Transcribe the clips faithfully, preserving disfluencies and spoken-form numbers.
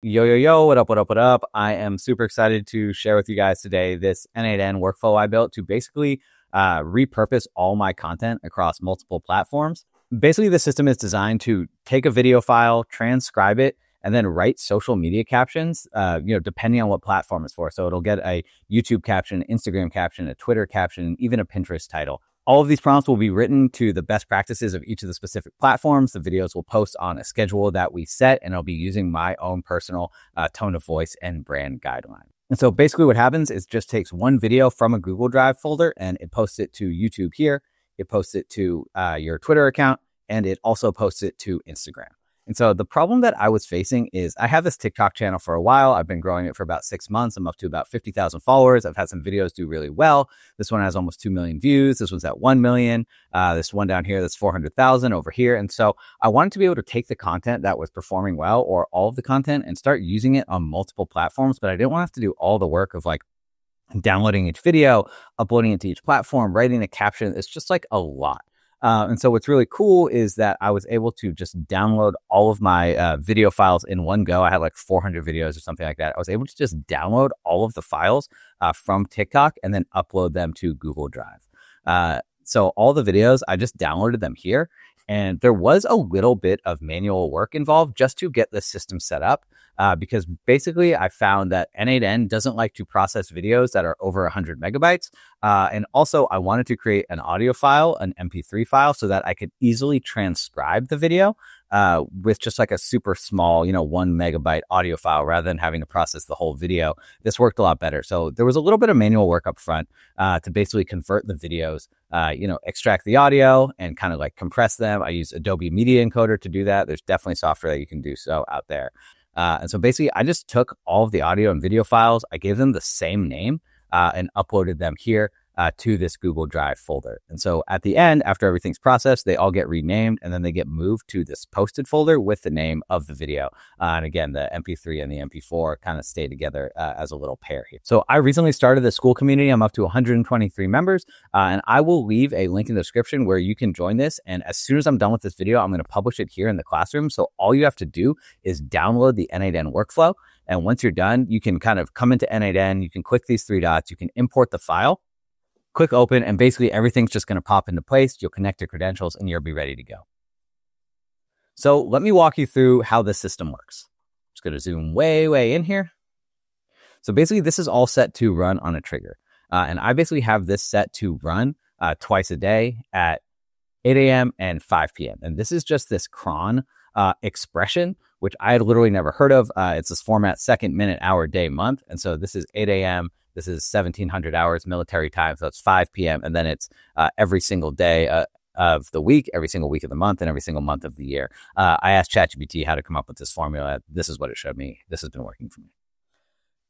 Yo, yo, yo, what up, what up, what up? I am super excited to share with you guys today this N eight N workflow I built to basically uh, repurpose all my content across multiple platforms. Basically, the system is designed to take a video file, transcribe it, and then write social media captions, uh, you know, depending on what platform it's for. So it'll get a YouTube caption, Instagram caption, a Twitter caption, even a Pinterest title. All of these prompts will be written to the best practices of each of the specific platforms. The videos will post on a schedule that we set, and I'll be using my own personal uh, tone of voice and brand guideline. And so basically what happens is just takes one video from a Google Drive folder and it posts it to YouTube here. It posts it to uh, your Twitter account, and it also posts it to Instagram. And so the problem that I was facing is I have this TikTok channel for a while. I've been growing it for about six months. I'm up to about fifty thousand followers. I've had some videos do really well. This one has almost two million views. This one's at one million. Uh, this one down here, that's four hundred thousand over here. And so I wanted to be able to take the content that was performing well, or all of the content, and start using it on multiple platforms. But I didn't want to have to do all the work of like downloading each video, uploading it to each platform, writing the caption. It's just like a lot. Uh, and so what's really cool is that I was able to just download all of my uh, video files in one go. I had like four hundred videos or something like that. I was able to just download all of the files uh, from TikTok and then upload them to Google Drive. Uh, so all the videos, I just downloaded them here. And there was a little bit of manual work involved just to get the system set up, uh, because basically I found that N eight N doesn't like to process videos that are over one hundred megabytes. Uh, and also I wanted to create an audio file, an M P three file, so that I could easily transcribe the video uh, with just like a super small, you know, one megabyte audio file rather than having to process the whole video. This worked a lot better. So there was a little bit of manual work up front uh, to basically convert the videos, uh, you know, extract the audio and kind of like compress them. I use Adobe Media Encoder to do that. There's definitely software that you can do so out there. Uh, and so basically I just took all of the audio and video files. I gave them the same name uh, and uploaded them here uh, to this Google Drive folder. And so at the end, after everything's processed, they all get renamed and then they get moved to this posted folder with the name of the video. Uh, and again, the M P three and the M P four kind of stay together uh, as a little pair here. So I recently started the school community. I'm up to one hundred twenty-three members, uh, and I will leave a link in the description where you can join this. And as soon as I'm done with this video, I'm going to publish it here in the classroom. So all you have to do is download the N eight N workflow. And once you're done, you can kind of come into N eight N. You can click these three dots. You can import the file. Click open, and basically everything's just going to pop into place. You'll connect your credentials and you'll be ready to go. So let me walk you through how this system works. I'm just going to zoom way, way in here. So basically this is all set to run on a trigger. Uh, and I basically have this set to run uh, twice a day at eight a m and five p m And this is just this cron uh, expression, which I had literally never heard of. Uh, it's this format, second, minute, hour, day, month. And so this is eight a m This is seventeen hundred hours military time, so it's five p m And then it's uh, every single day uh, of the week, every single week of the month, and every single month of the year. Uh, I asked ChatGPT how to come up with this formula. This is what it showed me. This has been working for me.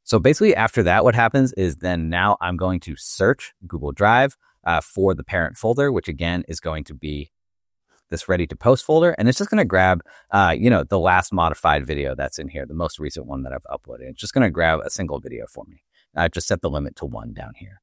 So basically after that, what happens is then now I'm going to search Google Drive uh, for the parent folder, which again is going to be this ready to post folder. And it's just going to grab, uh, you know, the last modified video that's in here, the most recent one that I've uploaded. It's just going to grab a single video for me. I just set the limit to one down here.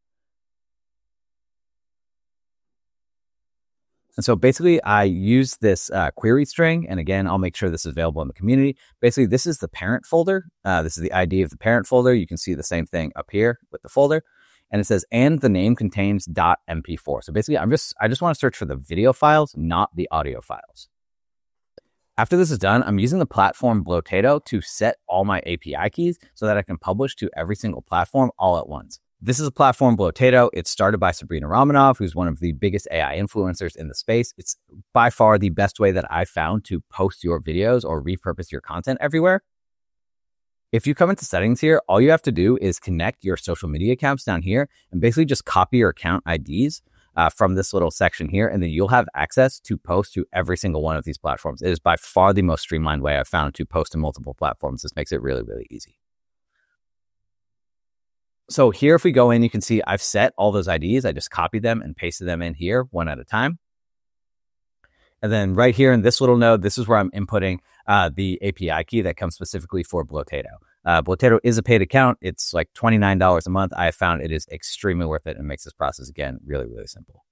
And so basically I use this uh, query string. And again, I'll make sure this is available in the community. Basically, this is the parent folder. Uh, this is the I D of the parent folder. You can see the same thing up here with the folder. And it says, and the name contains .m p four. So basically, I'm just, I just want to search for the video files, not the audio files. After this is done, I'm using the platform Blotato to set all my A P I keys so that I can publish to every single platform all at once. This is a platform, Blotato. It's started by Sabrina Ramonov, who's one of the biggest A I influencers in the space. It's by far the best way that I found to post your videos or repurpose your content everywhere. If you come into settings here, all you have to do is connect your social media accounts down here and basically just copy your account I Ds Uh, from this little section here, and then you'll have access to post to every single one of these platforms. It is by far the most streamlined way I've found to post to multiple platforms. This makes it really, really easy. So here, if we go in, you can see I've set all those I Ds. I just copied them and pasted them in here one at a time. And then right here in this little node, this is where I'm inputting uh, the A P I key that comes specifically for Blotato. Uh, Blotato is a paid account. It's like twenty-nine dollars a month. I have found it is extremely worth it and makes this process, again, really, really simple.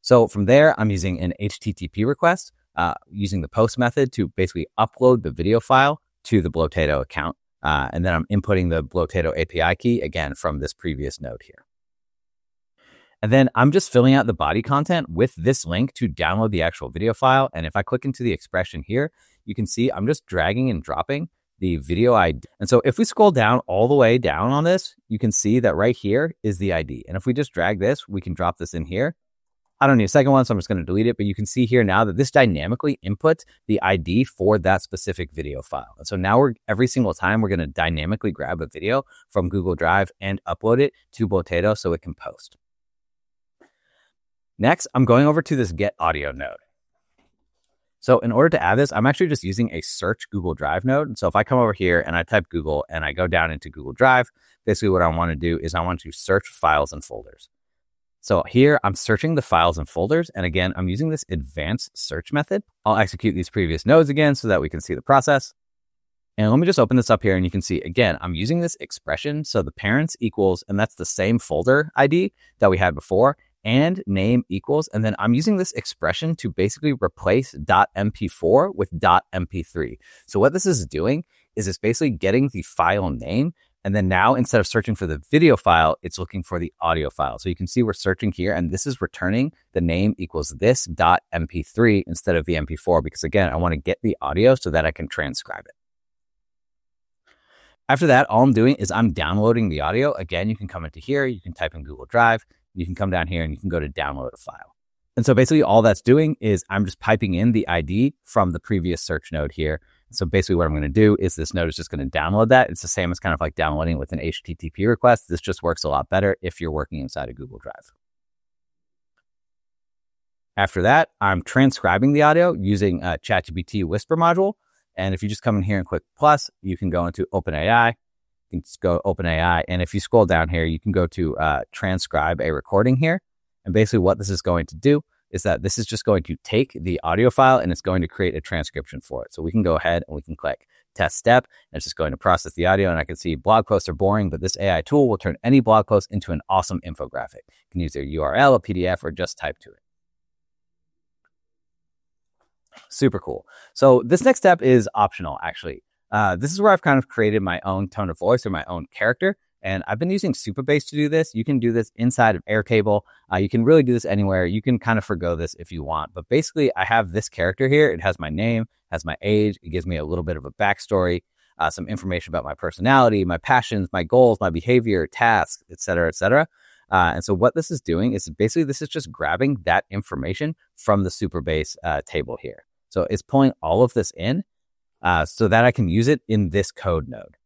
So from there, I'm using an H T T P request uh, using the post method to basically upload the video file to the Blotato account. Uh, and then I'm inputting the Blotato A P I key again from this previous node here. And then I'm just filling out the body content with this link to download the actual video file. And if I click into the expression here, you can see I'm just dragging and dropping the video I D. And so if we scroll down all the way down on this, you can see that right here is the I D. And if we just drag this, we can drop this in here. I don't need a second one, so I'm just going to delete it. But you can see here now that this dynamically inputs the I D for that specific video file. And so now we're every single time we're going to dynamically grab a video from Google Drive and upload it to Blotato so it can post. Next, I'm going over to this Get Audio node. So in order to add this, I'm actually just using a search Google Drive node. So if I come over here and I type Google and I go down into Google Drive, basically what I want to do is I want to search files and folders. So here I'm searching the files and folders. And again, I'm using this advanced search method. I'll execute these previous nodes again so that we can see the process. And let me just open this up here and you can see, again, I'm using this expression. So the parents equals, and that's the same folder I D that we had before. And name equals, and then I'm using this expression to basically replace .m p four with .m p three. So what this is doing is it's basically getting the file name, and then now instead of searching for the video file, it's looking for the audio file. So you can see we're searching here, and this is returning the name equals this .m p three instead of the m p four, because again, I want to get the audio so that I can transcribe it. After that, all I'm doing is I'm downloading the audio. Again, you can come into here, you can type in Google Drive, you can come down here and you can go to download a file. And so basically all that's doing is I'm just piping in the I D from the previous search node here. So basically what I'm going to do is this node is just going to download that. It's the same as kind of like downloading with an H T T P request. This just works a lot better if you're working inside of Google Drive. After that, I'm transcribing the audio using a ChatGPT Whisper module. And if you just come in here and click plus, you can go into OpenAI. You can just go to OpenAI, and if you scroll down here, you can go to uh, transcribe a recording here. And basically what this is going to do is that this is just going to take the audio file and it's going to create a transcription for it. So we can go ahead and we can click test step, and it's just going to process the audio. And I can see blog posts are boring, but this A I tool will turn any blog post into an awesome infographic. You can use their U R L, a P D F, or just type to it. Super cool. So this next step is optional, actually. Uh, this is where I've kind of created my own tone of voice or my own character. And I've been using Supabase to do this. You can do this inside of Airtable. Uh, you can really do this anywhere. You can kind of forgo this if you want. But basically, I have this character here. It has my name, has my age. It gives me a little bit of a backstory, uh, some information about my personality, my passions, my goals, my behavior, tasks, et cetera, et cetera. Uh, and so what this is doing is basically this is just grabbing that information from the Supabase uh, table here. So it's pulling all of this in. Uh, so that I can use it in this code node.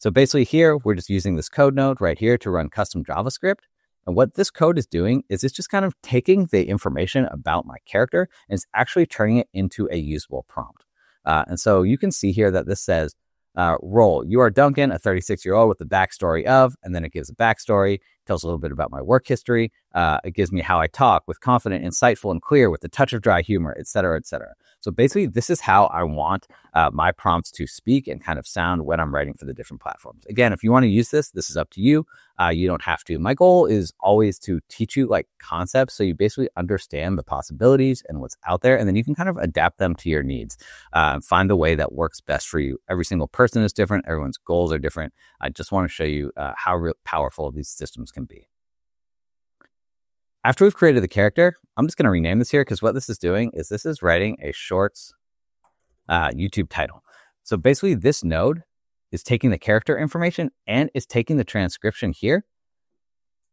So basically here, we're just using this code node right here to run custom JavaScript. And what this code is doing is it's just kind of taking the information about my character and it's actually turning it into a usable prompt. Uh, and so you can see here that this says, uh, role, you are Duncan, a thirty-six-year-old with the backstory of, and then it gives a backstory, tells a little bit about my work history. Uh, it gives me how I talk with confident, insightful, and clear with a touch of dry humor, et cetera, et cetera. So basically, this is how I want uh, my prompts to speak and kind of sound when I'm writing for the different platforms. Again, if you want to use this, this is up to you. Uh, you don't have to. My goal is always to teach you like concepts so you basically understand the possibilities and what's out there, and then you can kind of adapt them to your needs. Uh, find the way that works best for you. Every single person is different. Everyone's goals are different. I just want to show you uh, how re- powerful these systems can be. After we've created the character, I'm just going to rename this here because what this is doing is this is writing a shorts uh, YouTube title. So basically this node is taking the character information and is taking the transcription here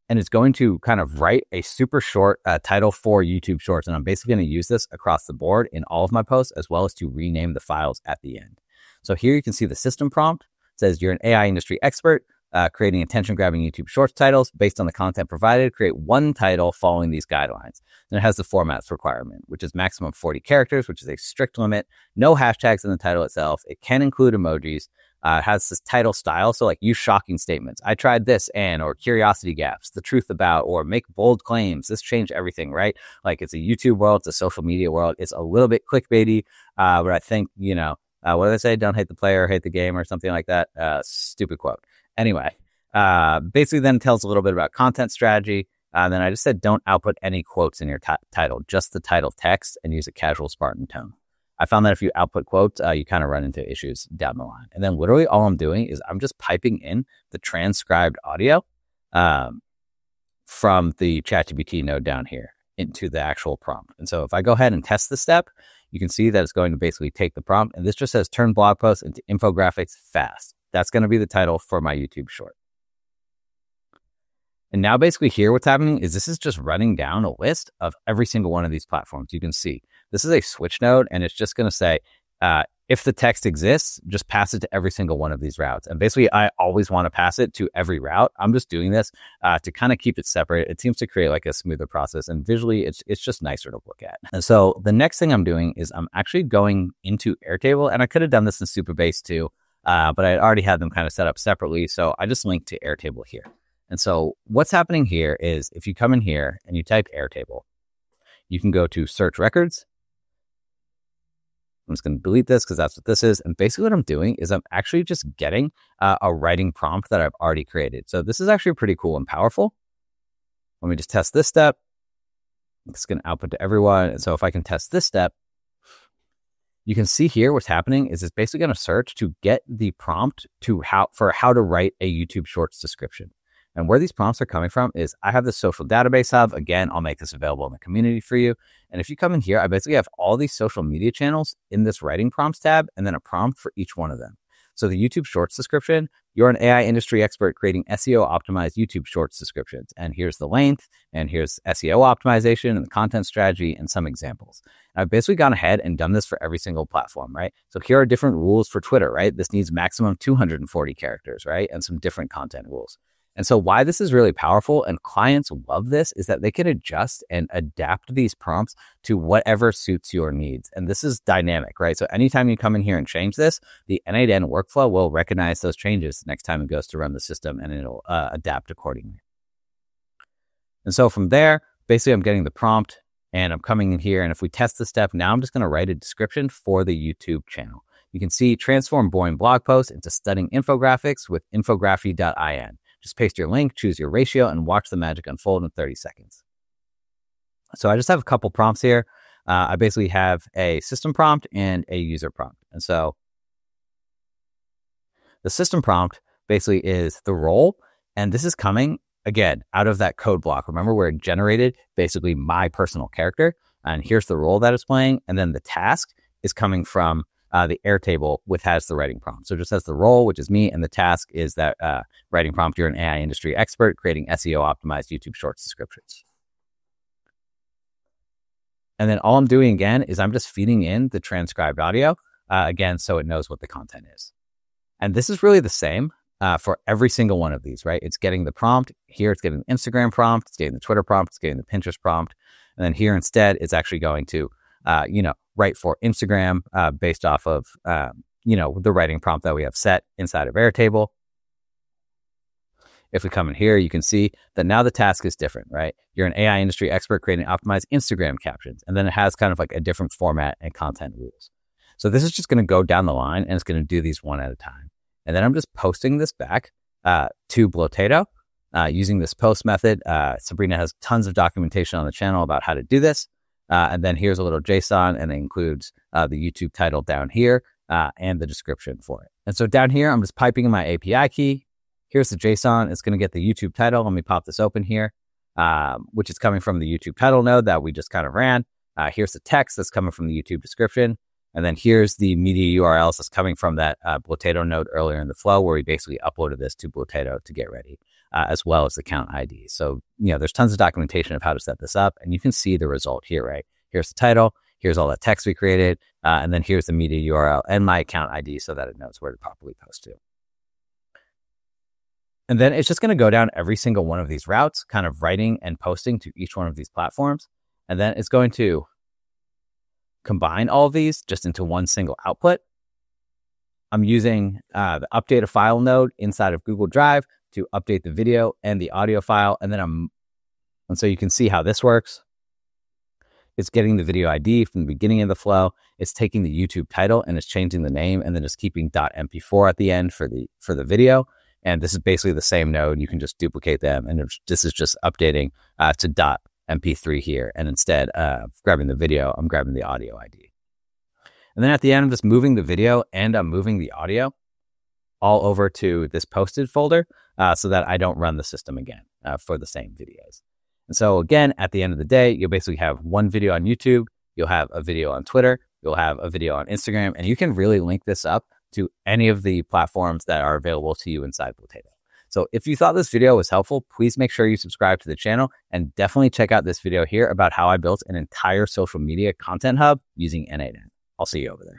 and it's going to kind of write a super short uh, title for YouTube Shorts. And I'm basically going to use this across the board in all of my posts as well as to rename the files at the end. So here you can see the system prompt. It says you're an A I industry expert. Uh, creating attention-grabbing YouTube Shorts titles based on the content provided, create one title following these guidelines. And it has the formats requirement, which is maximum forty characters, which is a strict limit, no hashtags in the title itself. It can include emojis. Uh, it has this title style, so like use shocking statements. I tried this and, or curiosity gaps, the truth about, or make bold claims. This changed everything, right? Like it's a YouTube world, it's a social media world. It's a little bit clickbaity, uh, but I think, you know, uh, what do they say? Don't hate the player, hate the game or something like that. Uh, stupid quote. Anyway, uh, basically then tells a little bit about content strategy. Uh, then I just said, don't output any quotes in your t- title, just the title text and use a casual Spartan tone. I found that if you output quotes, uh, you kind of run into issues down the line. And then literally all I'm doing is I'm just piping in the transcribed audio um, from the ChatGPT node down here into the actual prompt. And so if I go ahead and test this step, you can see that it's going to basically take the prompt. And this just says turn blog posts into infographics fast. That's going to be the title for my YouTube short. And now basically here what's happening is this is just running down a list of every single one of these platforms. You can see this is a switch node, and it's just going to say, uh, if the text exists, just pass it to every single one of these routes. And basically, I always want to pass it to every route. I'm just doing this uh, to kind of keep it separate. It seems to create like a smoother process, and visually, it's it's just nicer to look at. And so the next thing I'm doing is I'm actually going into Airtable, and I could have done this in Supabase too, uh, but I already had them kind of set up separately. So I just linked to Airtable here. And so what's happening here is if you come in here and you type Airtable, you can go to search records. I'm just going to delete this because that's what this is. And basically what I'm doing is I'm actually just getting uh, a writing prompt that I've already created. So this is actually pretty cool and powerful. Let me just test this step. It's going to output to everyone. And so if I can test this step, you can see here what's happening is it's basically going to search to get the prompt to how for how to write a YouTube Shorts description. And where these prompts are coming from is I have this social database hub. Again, I'll make this available in the community for you. And if you come in here, I basically have all these social media channels in this writing prompts tab and then a prompt for each one of them. So the YouTube Shorts description, you're an A I industry expert creating S E O optimized YouTube Shorts descriptions. And here's the length, and here's S E O optimization and the content strategy and some examples. And I've basically gone ahead and done this for every single platform, right? So here are different rules for Twitter, right? This needs maximum two hundred forty characters, right? And some different content rules. And so why this is really powerful and clients love this is that they can adjust and adapt these prompts to whatever suits your needs. And this is dynamic, right? So anytime you come in here and change this, the N eight N workflow will recognize those changes next time it goes to run the system, and it'll uh, adapt accordingly. And so from there, basically I'm getting the prompt and I'm coming in here. And if we test the step, now I'm just going to write a description for the YouTube channel. You can see transform boring blog posts into stunning infographics with infography dot i n. Just paste your link, choose your ratio, and watch the magic unfold in thirty seconds. So I just have a couple prompts here. Uh, I basically have a system prompt and a user prompt. And so the system prompt basically is the role. And this is coming, again, out of that code block. Remember where it generated basically my personal character. And here's the role that it's playing. And then the task is coming from Uh, the Airtable, which has the writing prompt. So it just has the role, which is me, and the task is that uh, writing prompt, you're an A I industry expert creating S E O optimized YouTube Shorts descriptions. And then all I'm doing again is I'm just feeding in the transcribed audio uh, again, so it knows what the content is. And this is really the same uh, for every single one of these, right? It's getting the prompt. Here it's getting the Instagram prompt, it's getting the Twitter prompt, it's getting the Pinterest prompt. And then here instead, it's actually going to, uh, you know, right for Instagram uh, based off of, um, you know, the writing prompt that we have set inside of Airtable. If we come in here, you can see that now the task is different, right? You're an A I industry expert creating optimized Instagram captions. And then it has kind of like a different format and content rules. So this is just going to go down the line, and it's going to do these one at a time. And then I'm just posting this back uh, to Blotato uh, using this post method. Uh, Sabrina has tons of documentation on the channel about how to do this. Uh, and then here's a little JSON, and it includes uh, the YouTube title down here uh, and the description for it. And so down here, I'm just piping in my A P I key. Here's the JSON. It's going to get the YouTube title. Let me pop this open here, um, which is coming from the YouTube title node that we just kind of ran. Uh, here's the text that's coming from the YouTube description. And then here's the media U R Ls that's coming from that uh, Blotato node earlier in the flow, where we basically uploaded this to Blotato to get ready, uh, as well as the count I D. So, you know, there's tons of documentation of how to set this up, and you can see the result here, right? Here's the title, here's all that text we created, uh, and then here's the media U R L and my account I D so that it knows where to properly post to. And then it's just going to go down every single one of these routes, kind of writing and posting to each one of these platforms. And then it's going to combine all of these just into one single output. I'm using uh, the update a file node inside of Google Drive to update the video and the audio file. And then I'm, and so you can see how this works. It's getting the video I D from the beginning of the flow. It's taking the YouTube title and it's changing the name, and then it's keeping .m p four at the end for the, for the video. And this is basically the same node. You can just duplicate them. And this is just updating uh, to dot. M P three here, and instead of grabbing the video, I'm grabbing the audio I D. And then at the end, I'm just moving the video and I'm moving the audio all over to this posted folder uh, so that I don't run the system again uh, for the same videos. And so again, at the end of the day, you'll basically have one video on YouTube, you'll have a video on Twitter, you'll have a video on Instagram, and you can really link this up to any of the platforms that are available to you inside Blotato. So if you thought this video was helpful, please make sure you subscribe to the channel and definitely check out this video here about how I built an entire social media content hub using N eight N. I'll see you over there.